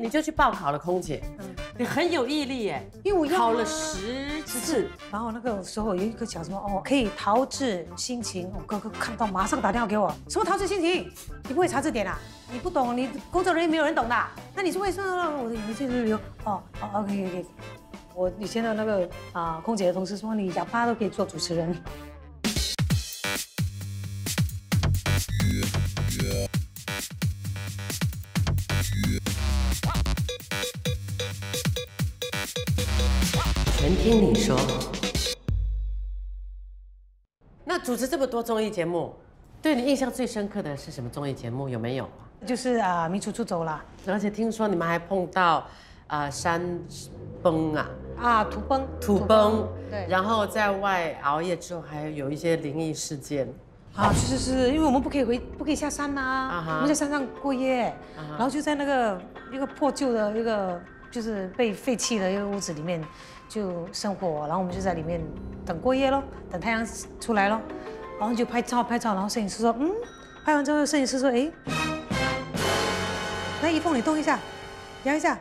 你就去报考了空姐。嗯，你很有毅力耶，因为我考了10次。然后那个时候有一个叫什么哦，可以陶冶心情。我哥哥看到马上打电话给我，什么陶冶心情？你不会查字典啊？你不懂，你工作人员没有人懂的。那你是为什么？我的眼泪就流。哦哦 ，OK。我以前的那个空姐的同事说，你哑巴都可以做主持人。 全听你说。那主持这么多综艺节目，对你印象最深刻的是什么综艺节目？有没有？就是米楚楚走了，而且听说你们还碰到山崩啊。 啊，土崩，对，然后在外熬夜之后，还有一些灵异事件。啊，是，因为我们不可以下山呐，我们在山上过夜，然后就在那个一个破旧的一个就是被废弃的一个屋子里面就生活，然后我们就在里面等过夜咯，等太阳出来咯，然后就拍照，然后摄影师说，拍完之后摄影师说，哎，来一凤你动一下，摇一下。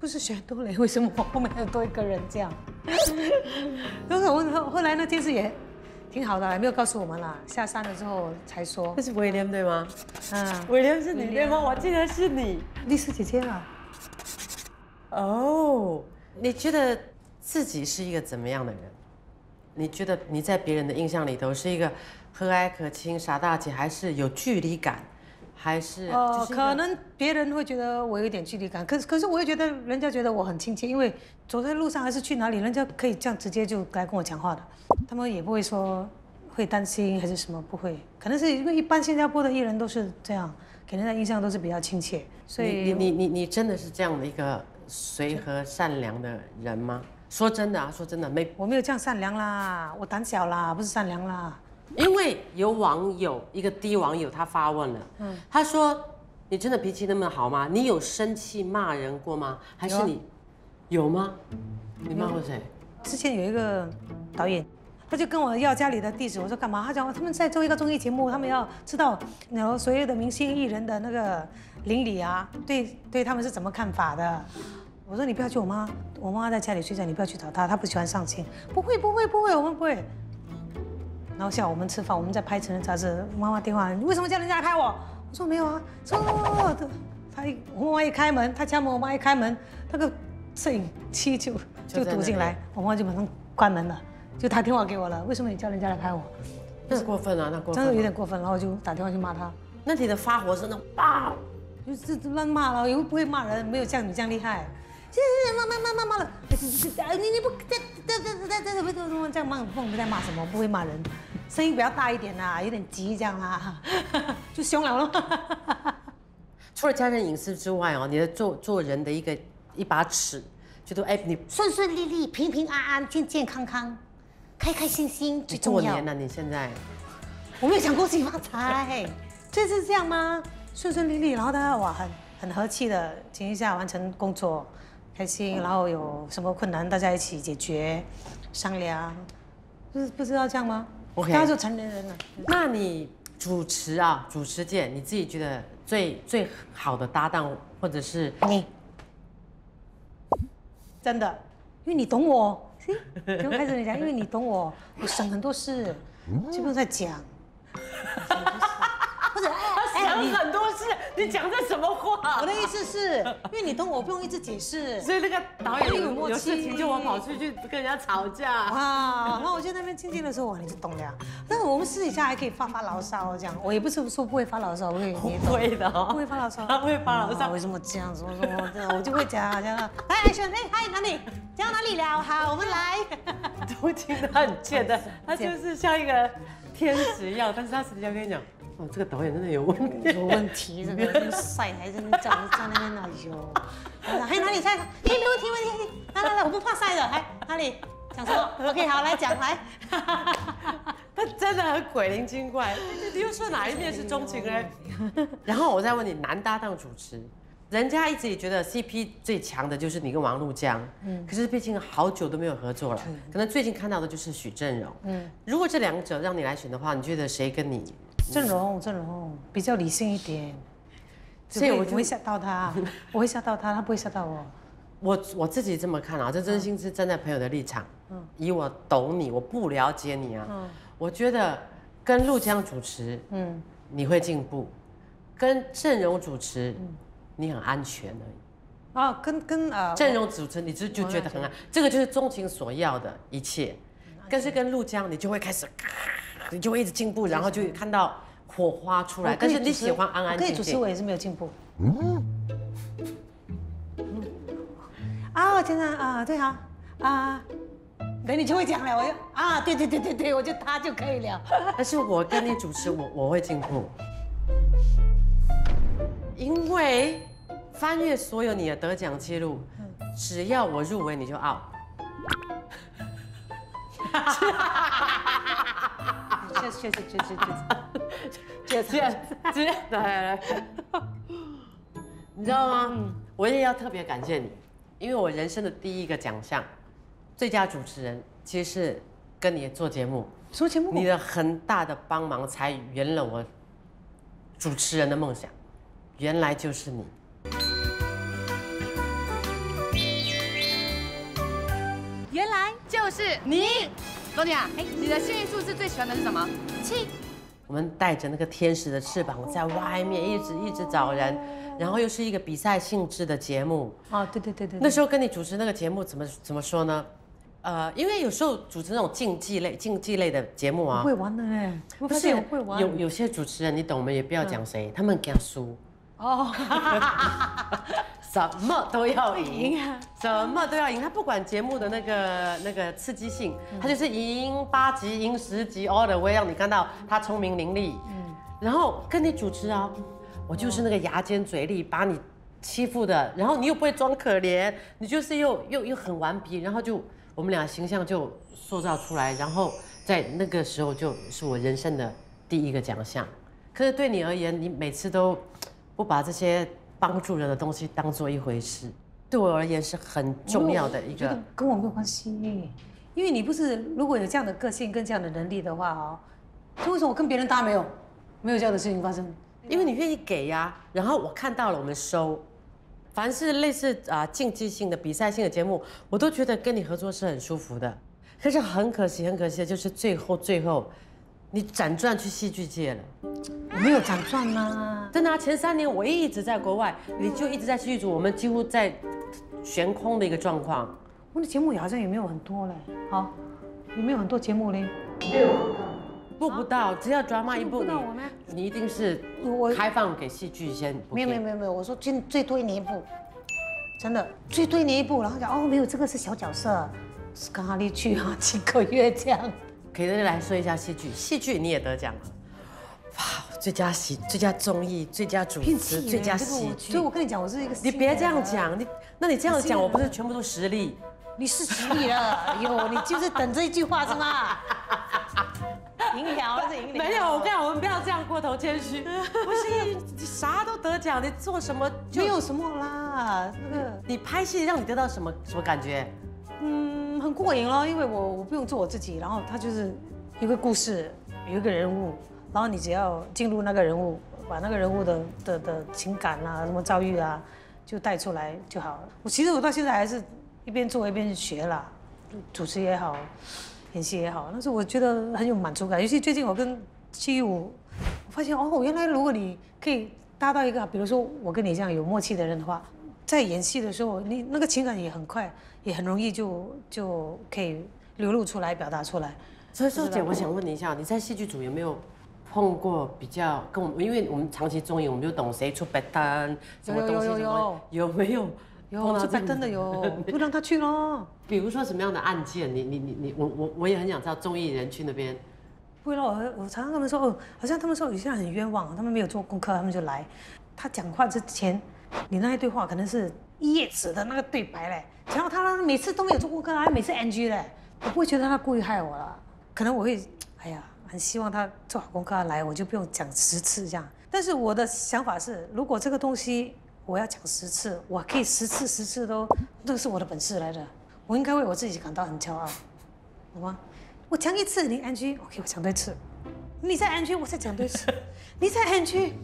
不是选多人，为什么我后面还有多一个人这样？然后后来那电视也挺好的，也没有告诉我们啦。下山了之后才说。这是威廉对吗？嗯，威廉是你对吗？我记得是你，丽丝姐姐啊。哦，你觉得自己是一个怎么样的人？你觉得你在别人的印象里头是一个和蔼可亲、傻大姐，还是有距离感？ 还是可能别人会觉得我有点距离感，可是我也觉得人家觉得我很亲切，因为走在路上还是去哪里，人家可以这样直接就来跟我讲话的，他们也不会说会担心还是什么，不会，可能是因为一般新加坡的艺人都是这样，给人家印象都是比较亲切，所以你真的是这样的一个随和善良的人吗？说真的啊，说真的没，我没有这样善良啦，我胆小啦，不是善良啦。 因为有网友，一个低网友他发问了，他说：“你真的脾气那么好吗？你有生气骂人过吗？还是你有吗？你骂过谁？”之前有一个导演，他就跟我要家里的地址，我说干嘛？他讲他们在做一个综艺节目，他们要知道然后所有的明星艺人的那个邻里啊，对他们是怎么看法的。 我说你不要去我妈在家里睡觉，你不要去找她，她不喜欢上亲。不会，我们不会。 然后下午我们吃饭，我们在拍成人杂志。妈妈电话，你为什么叫人家来拍我？我说没有啊。说我妈一开门，她家门，我妈一开门，那个摄影机就堵进来，我妈就马上关门了，就打电话给我了。为什么你叫人家来拍我？那过分啊，那过分，真的有点过分。然后就打电话去骂她。那你的发火是那种啊，就是乱骂了，又不会骂人，没有像你这样厉害。 骂了，你不这样骂，我们在骂什么？不会骂人，声音比较大一点啦，有点急这样啦，就凶了咯。除了家人隐私之外哦，你的做人的一把尺，觉得哎你顺顺利利、平平安安、健健康康、开开心心最重要。过年了，你现在我没有想恭喜发财，这是这样吗？顺顺利利，然后大家哇很和气的情况下完成工作。 开心，然后有什么困难大家一起解决，商量，不知道这样吗？ Okay. 大家就成年人了。那你主持界，你自己觉得最好的搭档或者是你？真的，因为你懂我，不用开始你讲，因为你懂我，我省很多事，就不用再讲。不是，想很多事，你讲这什么话？我的意思是，因为你懂我，不用一直解释。所以那个导演有事情就我跑出去跟人家吵架啊。然后我就在那边静静的时候，哇，你就懂了。但是我们私底下还可以发牢骚，这样。我也不是说不会发牢骚，我也不会的，不会发牢骚，不会发牢骚。为什么这样？怎么这样？我就会讲。哎，阿轩，哎，嗨，哪里？讲到哪里了？好，我们来。都听得很贱的，他就是像一个天使一样，但是他私底下跟你讲。 哦，这个导演真的有问题，有问题，这个晒还真站在那边，哎呦，还哪里晒？哎，没问题，没问题，来，我不怕晒的，还哪里讲什么 ？OK， 好，来讲来。他真的很鬼灵精怪，你又说哪一面是钟情嘞？然后我再问你，男搭档主持，人家一直也觉得 CP 最强的就是你跟王陆江，可是毕竟好久都没有合作了，可能最近看到的就是许振荣，如果这两者让你来选的话，你觉得谁跟你？ 阵容比较理性一点，所以我不会吓到他，我会吓到他，他不会吓到我。我自己这么看啊，这真心是站在朋友的立场。嗯，以我懂你，我不了解你啊。嗯，我觉得跟陆江主持，嗯，你会进步；跟郑容主持，嗯，你很安全而已。 啊，跟郑容主持，你就觉得很好，这个就是钟情所要的一切。但是跟陆江，你就会开始，你就会一直进步，然后就看到火花出来。但是你喜欢安安静静。可以主持，我也是没有进步。嗯。啊，真的啊，对啊，啊，等你就会讲了，我就啊，对，我就他就可以了。但是我跟你主持，我会进步，因为。 翻阅所有你的得奖记录，只要我入围你就 out。确实，对，你知道吗？我也要特别感谢你，因为我人生的第一个奖项，最佳主持人，其实是跟你做节目，你的很大的帮忙才圆了我主持人的梦想，原来就是你。 原来就是你，罗尼啊！哎，你的幸运数字最喜欢的是什么？7。我们带着那个天使的翅膀在外面一直找人，然后又是一个比赛性质的节目。哦，对。那时候跟你主持那个节目怎么说呢？因为有时候主持那种竞技类的节目啊，会玩的哎，不是有些主持人你懂，我们也不要讲谁，他们给他输。 哦，什么都要赢，什么都要赢。他不管节目的那个刺激性，他就是赢8集、赢10集 ，all the way 让你看到他聪明伶俐。嗯，然后跟你主持啊，我就是那个牙尖嘴利，把你欺负的，然后你又不会装可怜，你就是又很顽皮，然后就我们俩形象就塑造出来，然后在那个时候就是我人生的第一个奖项。可是对你而言，你每次都。 不把这些帮助人的东西当做一回事，对我而言是很重要的一个。跟我没有关系，因为你不是如果有这样的个性跟这样的能力的话哦，就为什么我跟别人搭没有这样的事情发生？因为你愿意给呀，然后我看到了，我们收。凡是类似啊竞技性的、比赛性的节目，我都觉得跟你合作是很舒服的。可是很可惜的就是最后，你辗转去戏剧界了。我没有辗转吗？ 真的啊，前3年我一直在国外，你就一直在戏剧组，我们几乎在悬空的一个状况。我的节目也好像也没有很多嘞，好，有没有很多节目嘞？不到，只要drama一部，你一定是开放给戏剧先。没有，我说最多你一部，真的最多你一部，然后讲哦没有，这个是小角色，是跟哈利去啊几个月这样。给大家来说一下戏剧，戏剧你也得奖了。 哇！最佳综艺、最佳主持、最佳喜剧。所以我跟你讲，我是一个……你别这样讲，那你这样讲，我不是全部都实力？你是实力了，哟，你就是等这一句话是吗？赢了是赢了。没有，我跟你讲，我们不要这样过头谦虚。不是你啥都得奖，你做什么就没有什么啦。那个你拍戏让你得到什么感觉？嗯，很过瘾咯，因为我不用做我自己，然后他就是一个故事，有一个人物。 然后你只要进入那个人物，把那个人物的情感啊、什么遭遇啊，就带出来就好了。其实我到现在还是一边做一边学啦，主持也好，演戏也好，但是我觉得很有满足感。尤其最近我跟715，我发现哦，原来如果你可以搭到一个，比如说我跟你这样有默契的人的话，在演戏的时候，你那个情感也很快，也很容易就可以流露出来、表达出来。所以秀姐，我想问你一下，你在戏剧组有没有？ 碰过比较跟我们，因为我们长期综艺，我们就懂谁出白单，什么东西什么，有没有？有出白单的有，就让他去咯。比如说什么样的案件？我也很想知道综艺人去那边。会咯，我常常跟他们说，哦，好像他们说有些人很冤枉，他们没有做功课，他们就来。他讲话之前，你那一对话可能是1页纸的那个对白嘞，然后他每次都没有做功课，他每次 NG 嘞，我不会觉得他故意害我了，可能我会，哎呀。 很希望他做好功课来，我就不用讲10次这样。但是我的想法是，如果这个东西我要讲10次，我可以10次都，那是我的本事来的，我应该为我自己感到很骄傲，好吗？我讲1次你 NG， OK， 我讲对次，你再 NG， 我再讲对次，你再 NG，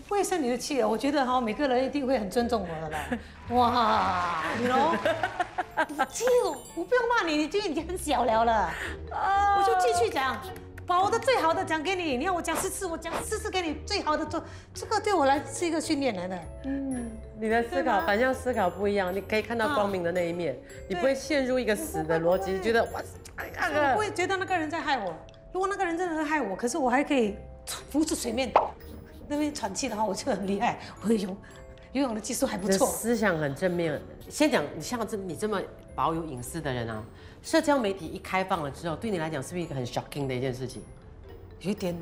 不会生你的气哦，我觉得哈，每个人一定会很尊重我的啦。哇，你喽，就我不用骂你，你就已经很小聊了。我就继续讲，把我的最好的讲给你。你看我讲10次，我讲4次给你最好的做，这个对我来是一个训练来的。嗯，你的思考反向思考不一样，你可以看到光明的那一面，你不会陷入一个死的逻辑，觉得哇，我不会觉得那个人在害我。如果那个人真的在害我，可是我还可以浮出水面。 那边喘气的话，我就很厉害，我游泳的技术还不错。思想很正面。先讲，像你这么保有隐私的人啊，社交媒体一开放了之后，对你来讲是不是一个很 shocking 的一件事情？有一点。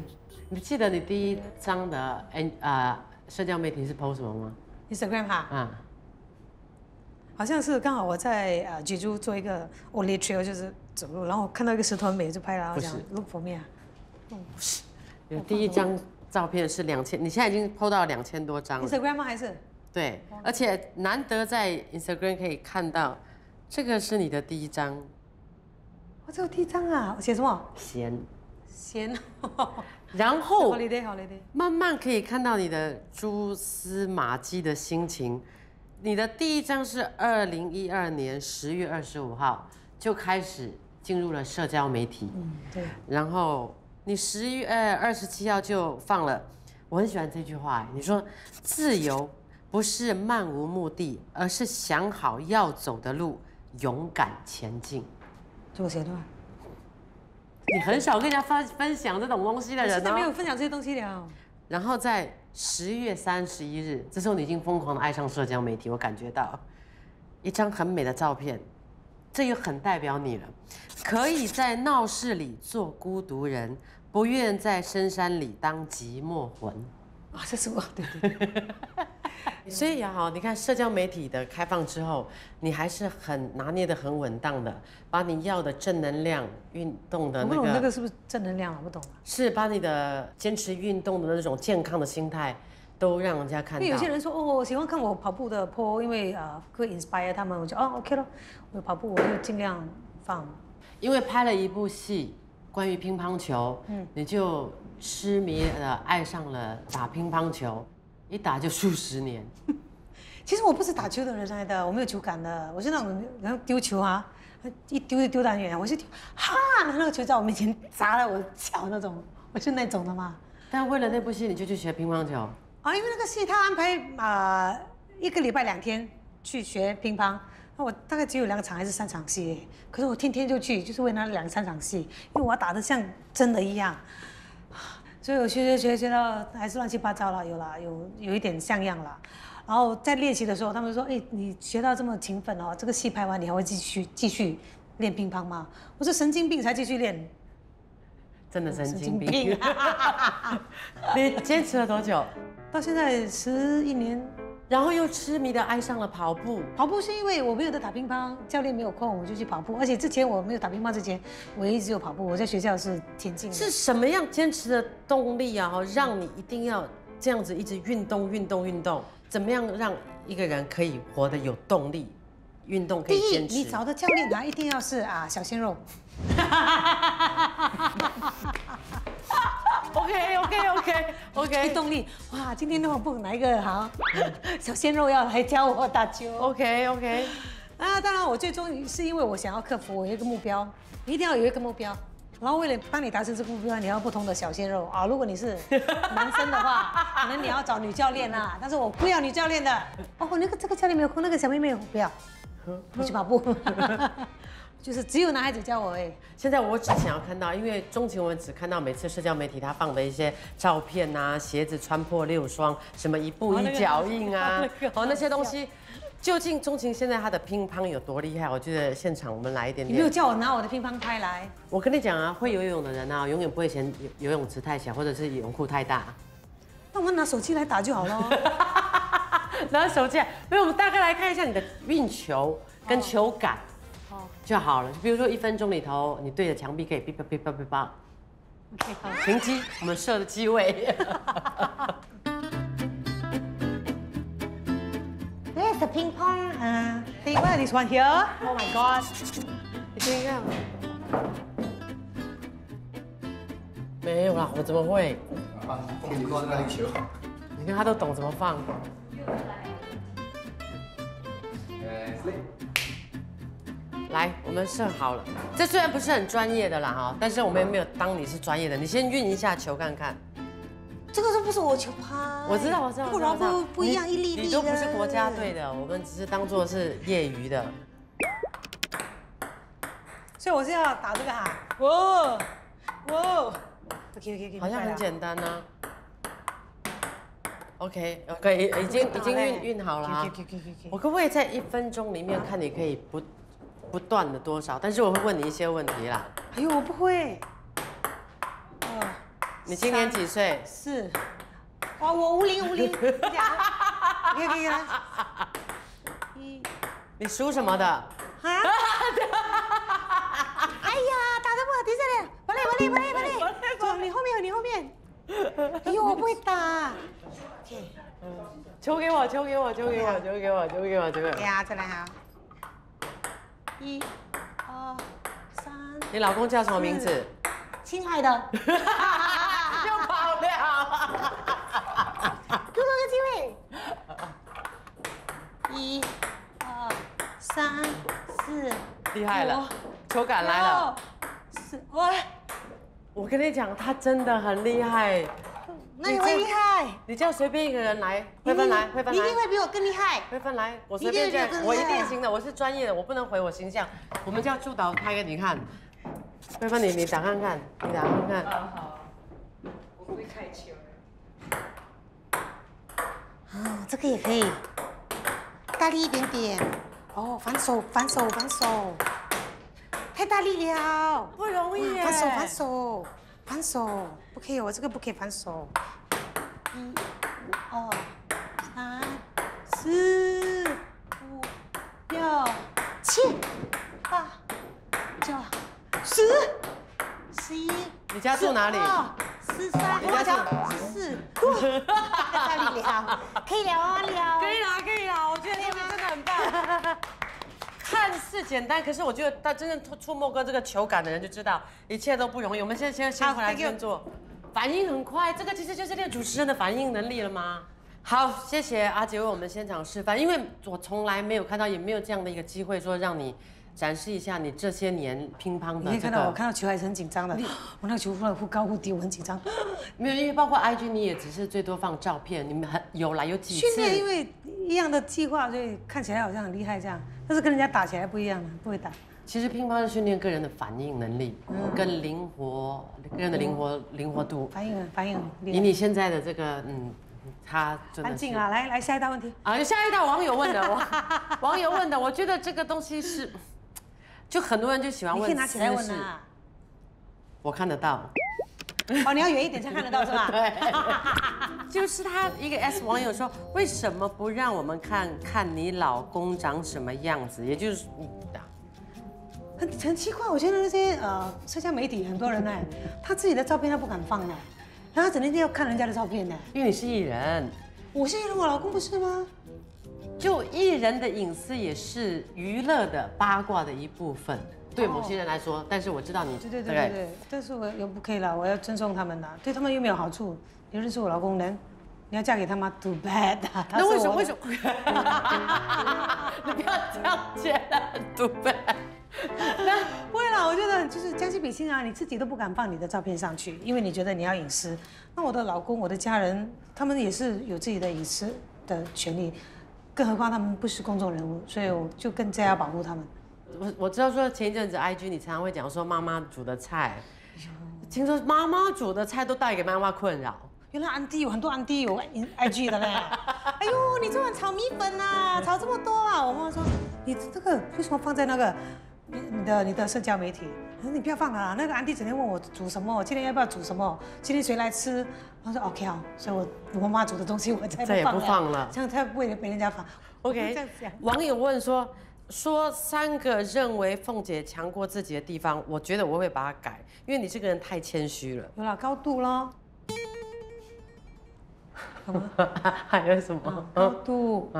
你记得你第一张的社交媒体是 post 什么吗 ？Instagram 哈。啊。好像是刚好我在济州做一个 Oli Trail 就是走路，然后我看到一个石头很美，就拍了。不是。Look for me 啊。不是。有第一张。 照片是2000，你现在已经 PO 到2000多张了。Instagram 吗？还是？对，而且难得在 Instagram 可以看到，这个是你的第一张。我只有第一张啊，我写什么？闲。闲。然后慢慢可以看到你的蛛丝马迹的心情。你的第一张是2012年10月25号就开始进入了社交媒体。嗯，对。然后。 你10月27号就放了，我很喜欢这句话。你说，自由不是漫无目的，而是想好要走的路，勇敢前进。这我写的吗？你很少跟人家分享这种东西的人哦。真的没有分享这些东西了。然后在10月31日，这时候你已经疯狂的爱上社交媒体，我感觉到一张很美的照片，这又很代表你了。 可以在闹市里做孤独人，不愿在深山里当寂寞魂。啊，这是我，对对。所以啊，你看社交媒体的开放之后，你还是很拿捏的很稳当的，把你要的正能量、运动的那个，我不懂那个是不是正能量啊？不懂啊。是把你的坚持运动的那种健康的心态。 都让人家看到。因为有些人说哦，我喜欢看我跑步的 po， 因为会 inspire 他们，我就哦 OK 咯，我跑步我就尽量放。因为拍了一部戏，关于乒乓球，你就痴迷的爱上了打乒乓球，一打就数十年。其实我不是打球的人来的，我没有球感的，我是那种然后丢球啊，一丢就丢得很远，我是丢哈，那个球在我面前砸了我脚那种，我是那种的嘛。但为了那部戏，你就去学乒乓球。 啊，因为那个戏他安排1个礼拜2天去学乒乓，那我大概只有2场还是3场戏，可是我天天就去，就是为那2、3场戏，因为我要打得像真的一样，所以我学到还是乱七八糟了，有一点像样了。然后在练习的时候，他们说：“哎，你学到这么勤奋哦，这个戏拍完你还会继续练乒乓吗？”我说：“神经病才继续练。” 真的神经病！你坚持了多久？到现在11年，然后又痴迷的爱上了跑步。跑步是因为我没有在打乒乓，教练没有空，我就去跑步。而且之前我没有打乒乓之前，我一直有跑步。我在学校是田径。是什么样坚持的动力啊？让你一定要这样子一直运动？怎么样让一个人可以活得有动力？运动可以坚持。第一，你找的教练一定要是小鲜肉。 OK， 动力哇！今天那么不哪一个好小鲜肉要来教我打球 ？OK， 啊，当然我最终是因为我想要克服我有一个目标，你一定要有一个目标，然后为了帮你达成这个目标，你要不同的小鲜肉啊。如果你是男生的话，可能你要找女教练啦。但是我不要女教练的，哦，这个教练没有空，那个小妹妹不要，我去跑步。就是只有男孩子教我哎，现在我只想要看到，因为钟晴雯只看到每次社交媒体她放的一些照片啊，鞋子穿破6双，什么一步一脚印啊，哦那些东西，究竟钟晴现在她的乒乓有多厉害？我觉得现场我们来一点点。你没有叫我拿我的乒乓拍来。我跟你讲啊，会游泳的人啊，永远不会嫌游泳池太小，或者是泳裤太大。那我们拿手机来打就好了。拿手机，没有，我们大概来看一下你的运球跟球感。 就好了。比如说1分钟里头，你对着墙壁可以哔吧哔吧哔吧。OK， 好。停机，我们设的机位。Where's the ping pong? Table, this one here. Oh my god. It's doing well. 没有啦，我怎么会？啊，你光是那个球。你看他都懂怎么放。来，我们设好了。这虽然不是很专业的啦哈，但是我们也没有当你是专业的。你先运一下球看看。这个都不是我球拍。我知道，我知道。不然不一样一粒粒的。你都不是国家队的，我们只是当做是业余的。所以我是要打这个哈。哇哇 ，OK， 好像很简单啊。 OK， OK， 已经运好了啊！我可不可以在1分钟里面看你可以不断的多少？但是我会问你一些问题啦。哎呦，我不会。你今年几岁？4。哇，我50。可以来。1。你属什么的？啊！哎呀，打得不好，停下来！不累。走，你后面。 哎呦，我不会打。球给我。哎呀，真的好。1、2、3。你老公叫什么名字？亲爱的。又跑了。给我个机会。1、2、3、4。厉害了，球感来了。4，喂。 我跟你讲，他真的很厉害。那你会厉害？你叫随便一个人来，慧芬来。你一定会比我更厉害。慧芬来，我随便叫，我一定行的，我是专业的，我不能毁我形象。我们叫助导拍给你看。慧芬，你打看看，你打看看。啊好。我不会开球。啊，这个也可以，大力一点点。哦，反手。 太大力了，不容易耶！反手，不可以，我这个不可以反手。1、2、3、4、5、6、7、8、9、10、11。你家住哪里？13。我家14。太大力了，可以了，我觉得你们真的很棒。 看似简单，可是我觉得他真正触摸过这个球感的人就知道，一切都不容易。我们先回来先做，反应很快，这个其实就是练主持人的反应能力了吗？好，谢谢阿杰为我们现场示范，因为我从来没有看到，也没有这样的一个机会说让你展示一下你这些年乒乓的。你可以看到，我看到球还是很紧张的，我那个球忽高忽低，我很紧张。没有，因为包括 IG 你也只是最多放照片，你们有几次训练，因为一样的计划，所以看起来好像很厉害这样。 但是跟人家打起来不一样，不会打。其实乒乓是训练个人的反应能力，跟灵活，个人的灵活度。反应。以你现在的这个，他真的。安静啊，来下一道问题。啊，下一道网友问的，我觉得这个东西是，就很多人就喜欢问。你可以拿起来问啊。我看得到。哦，你要远一点才看得到是吧？对。 就是他一个 S 网友说，为什么不让我们看看你老公长什么样子？也就是你打，很奇怪，我觉得那些社交媒体很多人呢，他自己的照片他不敢放呢，然后他整天要看人家的照片呢。因为你是艺人，我是艺人，我老公不是吗？就艺人的隐私也是娱乐的八卦的一部分，对某些人来说。但是我知道你对，但是我也不可以啦，我要尊重他们啦，对他们又没有好处。 你认识我老公人，你要嫁给他吗 ？Too bad。那为什么？你不要这样觉得 ，Too bad。那不会啦，我觉得就是将心比心啊，你自己都不敢放你的照片上去，因为你觉得你要隐私。那我的老公、我的家人，他们也是有自己的隐私的权利，更何况他们不是公众人物，所以我就更加要保护他们。我知道说前一阵子 IG 你常常会讲说妈妈煮的菜，听说妈妈煮的菜都带给妈妈困扰。 原来安迪有很多安迪有 IG 的嘞，哎呦，你昨晚炒米粉啊，炒这么多啊！我妈妈说，你这个为什么放在那个你的社交媒体？你不要放啊！那个安迪整天问我煮什么，今天要不要煮什么，今天谁来吃？我说 OK 好，所以我妈煮的东西我再也不放了，这样才不会被人家放。OK， 网友问说3个认为凤姐强过自己的地方，我觉得我会把它改，因为你这个人太谦虚了。有啦，高度咯。 还有什么？高度，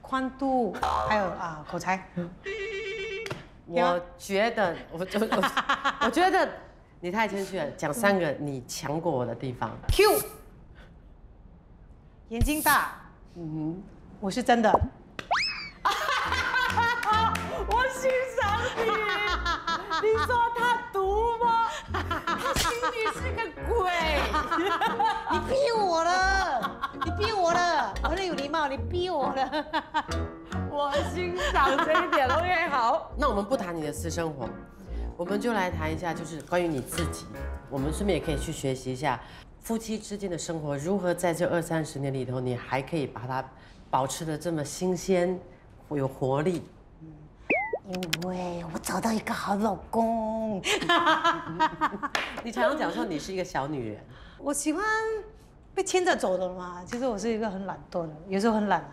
宽度，还有口才。我觉得你太谦虚了，讲3个你强过我的地方。Q，眼睛大，嗯哼，我是真的。我欣赏你，你说他毒吗？他心里是个鬼。你逼我了，你逼我了，我很有礼貌，你逼我了。我欣赏这一点 ，OK， 好。那我们不谈你的私生活，我们就来谈一下，就是关于你自己。我们顺便也可以去学习一下夫妻之间的生活，如何在这20、30年里头，你还可以把它保持得这么新鲜，有活力。 因为我找到一个好老公。你常常讲说你是一个小女人，我喜欢被牵着走的嘛。其实我是一个很懒惰的，有时候很懒啊。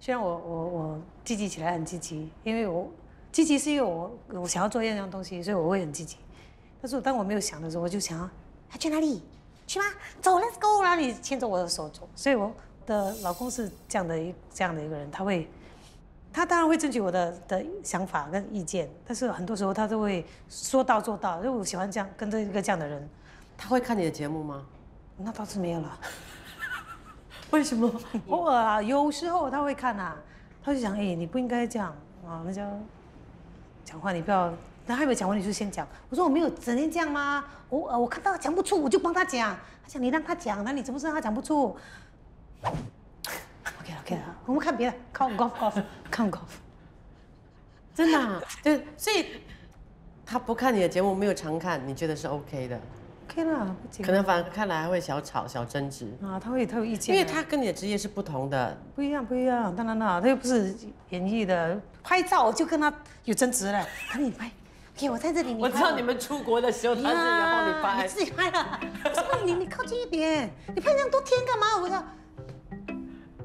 虽然我积极起来很积极，因为我积极是因为我想要做一样东西，所以我会很积极。但是当我没有想的时候，我就想要去哪里？去吗？走 ，Let's go 哪里？牵着我的手走。所以我的老公是这样的一个人，他会。 他当然会争取我的想法跟意见，但是很多时候他都会说到做到，因为我喜欢这样跟着一个这样的人。他会看你的节目吗？那倒是没有了。为什么？偶尔啊，有时候他会看啊，他就想，哎，你不应该这样啊，那叫讲话你不要，他还没讲完你就先讲。我说我没有整天这样吗？我看到讲不出我就帮他讲，他讲你让他讲，那你怎么知道他讲不出？ OK 啊，我们看别的，看 golf， 看 golf， 真的、啊，对，所以他不看你的节目，没有常看，你觉得是 OK 的 ？OK 啦，可能反而看来还会小吵、小争执啊，他有意见，因为他跟你的职业是不同的，不一样，当然啦，他又不是演艺的，拍照就跟他有争执了，他你拍。 给我在这里，我知道你们出国的时候，他是要帮你拍，你自己拍啦。我说你靠近一点，你拍这样多天干嘛？我说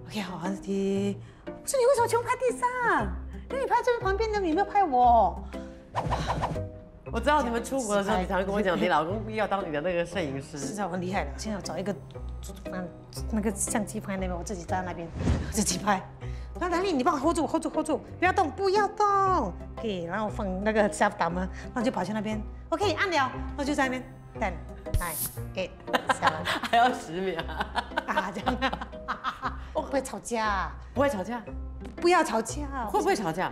OK， 好，安迪，我说你为什么全部拍地上？因为你拍这边旁边的，你没有拍我。我知道你们出国的时候，你常跟我讲，你老公要当你的那个摄影师。是啊，我很厉害的。现在我找一个，那个相机放在那边，我自己站在那边，我自己拍。 那哪里？你帮我 hold 住，不要动，不要动。OK， 然后我放那个 self 打嘛，然后就跑去那边。OK， 按了，我就在那边 10、9、8、7， 还要10秒啊，这样。我不会吵架，不会吵架，不要吵架。会不会吵架？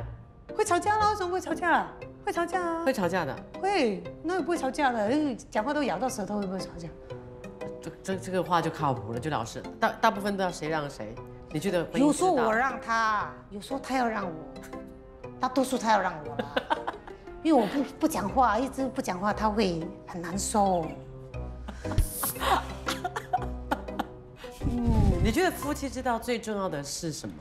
会吵架啦，为什么不会吵架？会吵架啊，会吵架的。会，那也不会吵架的，因为讲话都咬到舌头，会不会吵架？这个话就靠谱了，就老实。大部分都要谁让谁。 你觉得有时候我让他，有时候他要让我，大多数他要让我啦，因为我不讲话，一直不讲话，他会很难受。嗯，你觉得夫妻之道最重要的是什么？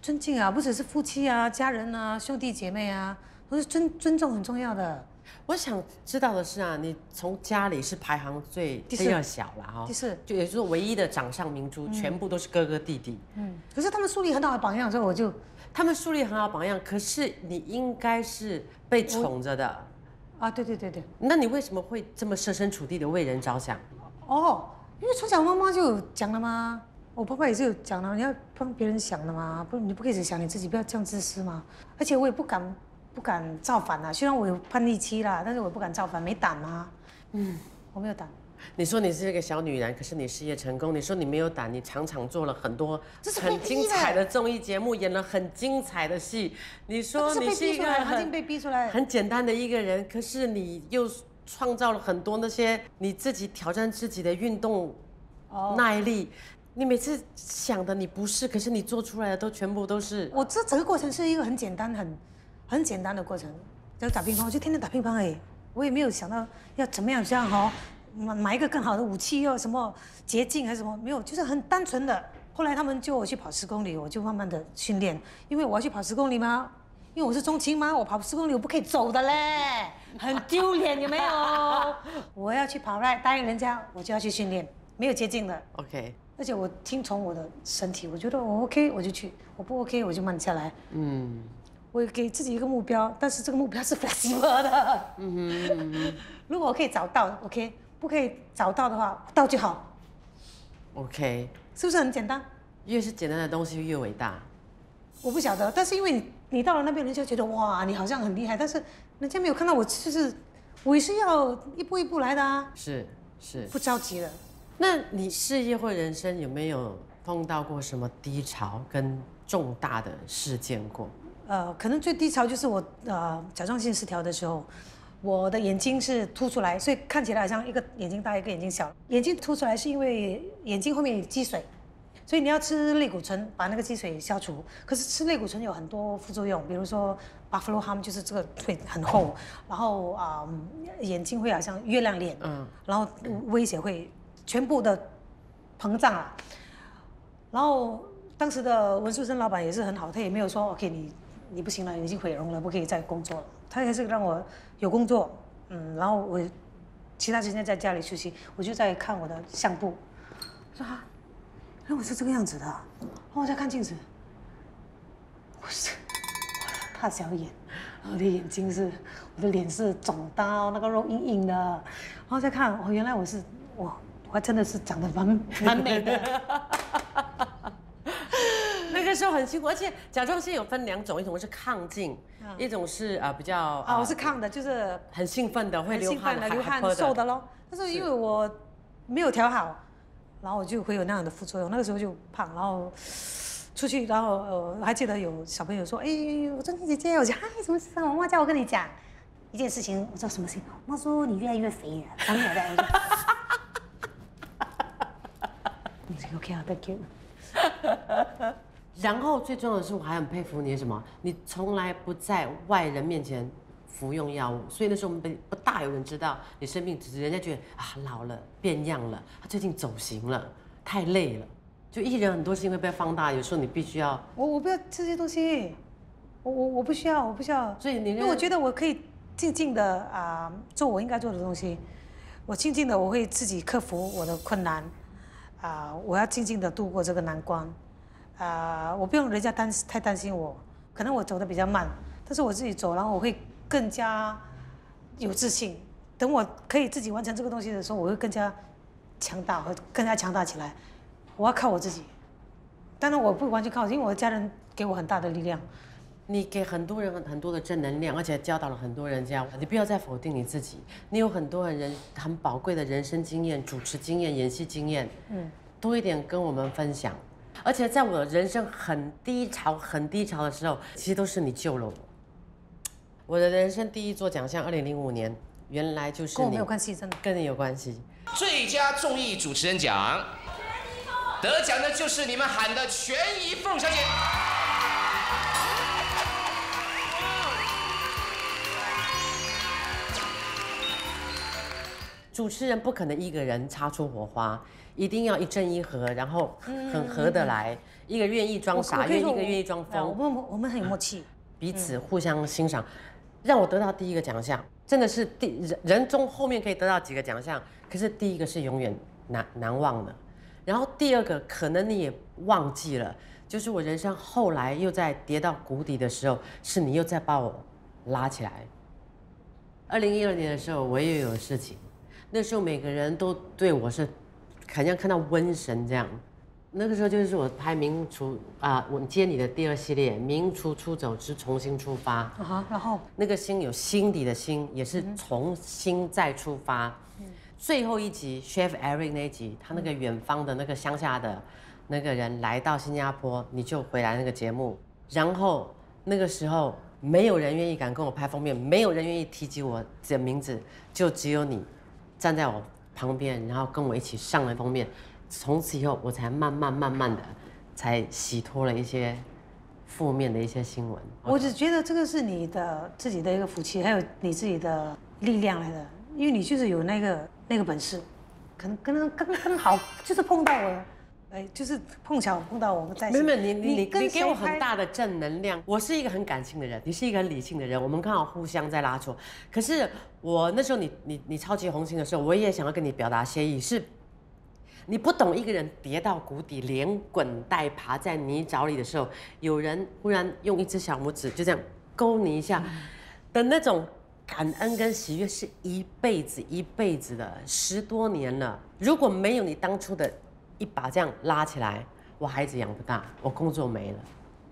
尊敬啊，不只是夫妻啊，家人啊，兄弟姐妹啊，我是尊重很重要的。我想知道的是啊，你从家里是排行第二小了哈，第四，就也就是唯一的掌上明珠，全部都是哥哥弟弟。嗯，可是他们树立很好的榜样，所以我就，他们树立很好榜样，可是你应该是被宠着的。啊，对。那你为什么会这么设身处地的为人着想？哦，因为从小妈妈就有讲了嘛，我爸爸也是有讲了，你要帮别人想的嘛，不你不可以只想你自己，不要这样自私嘛。而且我也不敢造反啊！虽然我有叛逆期啦，但是我不敢造反，没胆啊。嗯，我没有胆。你说你是一个小女人，可是你事业成功。你说你没有胆，你常常做了很多很精彩的综艺节目，演了很精彩的戏。你说你是一个很简单的一个人，可是你又创造了很多那些你自己挑战自己的运动耐力。 你每次想的你不是，可是你做出来的都全部都是。我这整个过程是一个很简单的过程，就打乒乓，我就天天打乒乓哎，我也没有想到要怎么样这样哦，买一个更好的武器又什么捷径还是什么，没有，就是很单纯的。后来他们叫我去跑10公里，我就慢慢的训练，因为我要去跑10公里嘛，因为我是中青嘛，我跑10公里我不可以走的嘞，很丢脸有没有？我要去跑来答应人家，我就要去训练，没有捷径的。OK。 而且我听从我的身体，我觉得我 OK 我就去，我不 OK 我就慢下来。嗯，我给自己一个目标，但是这个目标是 flexible 的。嗯，如果我可以找到 OK， 不可以找到的话，到就好。OK， 是不是很简单？越是简单的东西越伟大。我不晓得，但是因为你到了那边，人家觉得哇，你好像很厉害，但是人家没有看到我，就是我也是要一步一步来的啊。是，不着急的。 那你事业或人生有没有碰到过什么低潮跟重大的事件过？可能最低潮就是我甲状腺失调的时候，我的眼睛是凸出来，所以看起来好像一个眼睛大一个眼睛小。眼睛凸出来是因为眼睛后面有积水，所以你要吃类固醇把那个积水消除。可是吃类固醇有很多副作用，比如说 buffalo harm 就是这个会很厚，然后眼睛会好像月亮脸，然后威胁会全部的膨胀啊。 然后当时的文素生老板也是很好，他也没有说 OK 你不行了，你已经毁容了，不可以再工作了。他也是让我有工作，然后我其他时间在家里休息，我就在看我的相簿，说啊，原来我是这个样子的，然后我在看镜子，我的大小眼，我的眼睛是，我的脸是肿到那个肉硬硬的，然后再看，哦，原来我是我。 我真的是长得蛮美的，那个时候很辛苦，而且甲状腺有分两种，一种是亢进，一种是比较我是亢的，就是很兴奋的，会流汗的，流汗瘦的咯。但是因为我没有调好，然后我就会有那样的副作用，那个时候就胖，然后出去，然后还记得有小朋友说，哎，我说姐姐，我讲哎什么事啊？我妈叫我跟你讲一件事情，我说什么事情？我妈说你越来越肥了，长脸的。 OK 啊 ，Thank you。然后最重要的是，我还很佩服你什么？你从来不在外人面前服用药物，所以那时候我们不大有人知道你生病，只是人家觉得啊老了变样了，他最近走形了，太累了。就艺人很多事情会被放大，有时候你必须要我不要这些东西，我不需要，我不需要。所以你因为我觉得我可以静静的做我应该做的东西，我静静的我会自己克服我的困难。 我要静静的度过这个难关，我不用人家太担心我，可能我走得比较慢，但是我自己走，然后我会更加有自信。等我可以自己完成这个东西的时候，我会更加强大，会更加强大起来。我要靠我自己，当然我不完全靠，因为我的家人给我很大的力量。你给很多人很多的正能量，而且教导了很多人家，你不要再否定你自己。你有很多人很宝贵的人生经验、主持经验、演戏经验，多一点跟我们分享。而且在我人生很低潮、很低潮的时候，其实都是你救了我。我的人生第一座奖项，2005年，原来就是跟我没有关系，真的跟你有关系。最佳综艺主持人奖，得奖的就是你们喊的全怡凤小姐。 主持人不可能一个人擦出火花，一定要一正一和，然后很合得来，一个愿意装傻，一个愿意装疯。我们很有默契，彼此互相欣赏，让我得到第一个奖项，真的是人中后面可以得到几个奖项，可是第一个是永远难忘的。然后第二个可能你也忘记了，就是我人生后来又在跌到谷底的时候，是你又在把我拉起来。2012年的时候，我也有事情。 那时候每个人都对我是，好像看到瘟神这样。那个时候就是我拍《名厨》我接你的第二系列《名厨出走之重新出发》啊，然后那个心有心底的心，也是重新再出发。最后一集 Chef Eric 那一集，他那个远方的那个乡下的那个人来到新加坡，你就回来那个节目。然后那个时候没有人愿意敢跟我拍封面，没有人愿意提及我的名字，就只有你。 站在我旁边，然后跟我一起上了封面。从此以后，我才慢慢的，才洗脱了一些负面的一些新闻。我只觉得这个是你的自己的一个福气，还有你自己的力量来的，因为你就是有那个本事，可能刚好就是碰到我，哎，就是碰巧碰到我们在一起。没有你给我很大的正能量。我是一个很感性的人，你是一个很理性的人，我们刚好互相在拉扯。可是。 我那时候你超级红星的时候，我也想要跟你表达谢意，是你不懂一个人跌到谷底，连滚带爬在泥沼里的时候，有人忽然用一只小拇指就这样勾你一下的那种感恩跟喜悦，是一辈子的，10多年了。如果没有你当初的一把这样拉起来，我孩子养不大，我工作没了，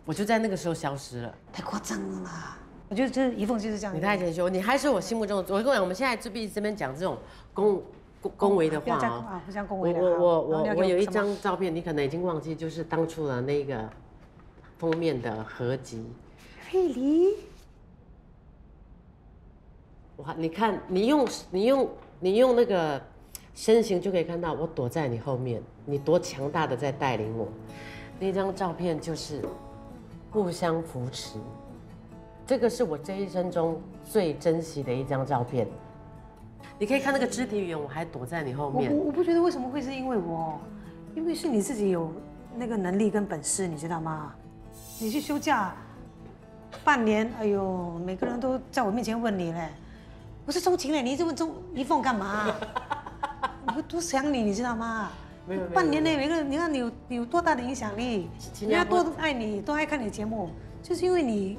我就在那个时候消失了，太夸张了啦。 我觉得这怡凤就是这样。你太谦虚，你还是我心目中的。我跟你讲，我们现在这边讲这种恭维的话啊，互相恭维的话。我有一张照片，你可能已经忘记，就是当初的那个封面的合集。佩梨，哇！你看，你用那个身形就可以看到，我躲在你后面，你多强大的在带领我。那张照片就是互相扶持，这个是我这一生中最珍惜的一张照片。 你可以看那个肢体语言，我还躲在你后面。我不觉得为什么会是因为我，因为是你自己有那个能力跟本事，你知道吗？你去休假半年，哎呦，每个人都在我面前问你嘞，我是钟情嘞，你一直问钟一凤干嘛？我多想你，你知道吗？没有半年内每个人，你看你有多大的影响力，人家多爱你，多爱看你的节目，就是因为你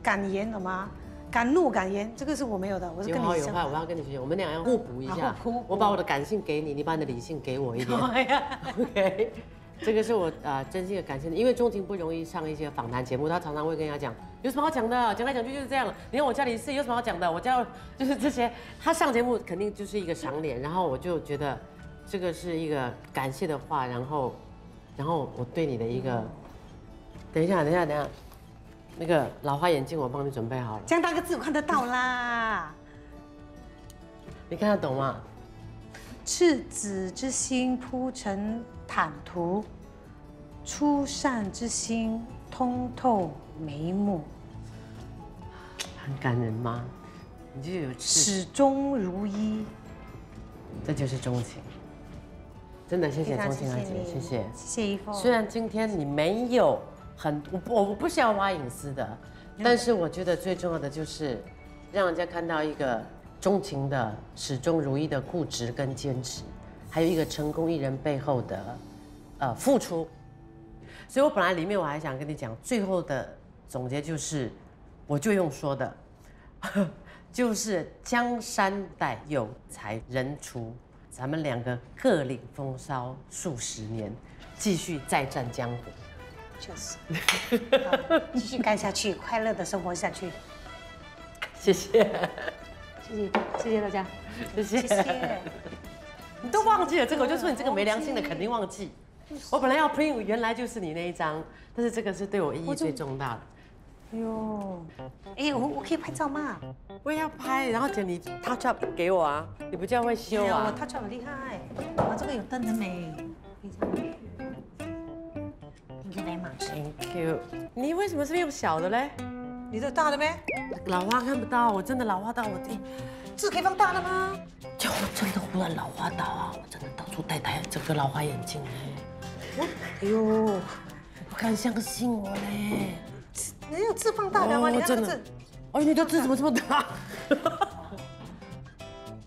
敢言了吗？ 敢怒敢言，这个是我没有的，我是跟你相反。有好有坏，我要跟你学，我们俩要互补一下。我把我的感性给你，你把你的理性给我一点。OK， 这个是我真心的感谢你，因为钟情不容易上一些访谈节目，他常常会跟人家讲有什么好讲的，讲来讲去就是这样。你看我家里是有什么好讲的，我家就是这些。他上节目肯定就是一个赏脸，然后我就觉得这个是一个感谢的话，然后我对你的一个，等一下。 那个老花眼镜我帮你准备好了，这样大个字我看得到啦。你看得懂吗？赤子之心铺成坦途，出善之心通透眉目。很感人吗？你就有始终如一，这就是钟情。真的，谢谢钟情小姐，谢谢，谢谢一峰。虽然今天你没有。 我不是要挖隐私的，但是我觉得最重要的就是让人家看到一个钟情的、始终如一的固执跟坚持，还有一个成功艺人背后的付出。所以我本来里面我还想跟你讲，最后的总结就是，我就用说的，就是江山代有才人出，咱们两个各领风骚数十年，继续再战江湖。 确实，继续干下去，快乐的生活下去。谢谢，谢谢大家，谢谢。你都忘记了这个，我就说你这个没良心的肯定忘记。我本来要 print， 原来就是你那一张，但是这个是对我意义最重大的。哎呦，哎，我可以拍照吗？我也要拍，然后姐你 touch up 给我啊，你不叫会修啊？我 touch up 很厉害，我这个有灯的美。 Thank you。你为什么是用小的嘞？你这大的呗？老花看不到，我真的老花到我弟。字可以放大的吗？就我真的忽然老花到啊！我真的到处戴整个老花眼镜嘞。哎呦，我不敢相信我嘞！你有字放大的吗？你那个字？哎，你的字怎么这么大？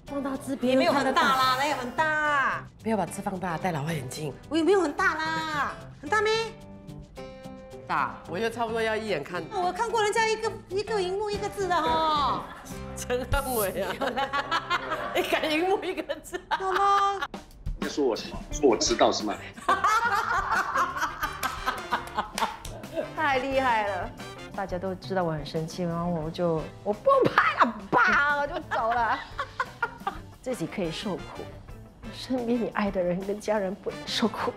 放大字别没有很大啦，没有很大。不要把字放大，戴老花眼镜。我也没有很大啦，很大没？ 大，我就差不多要一眼看。我看过人家一个荧幕一个字的哈，陈汉伟啊，一个荧幕一个字，好吗？你说我什么？说我知道是吗？太厉害了！大家都知道我很生气，然后我不拍了，啪，我就走了。自己可以受苦，身边你爱的人跟家人不能受苦。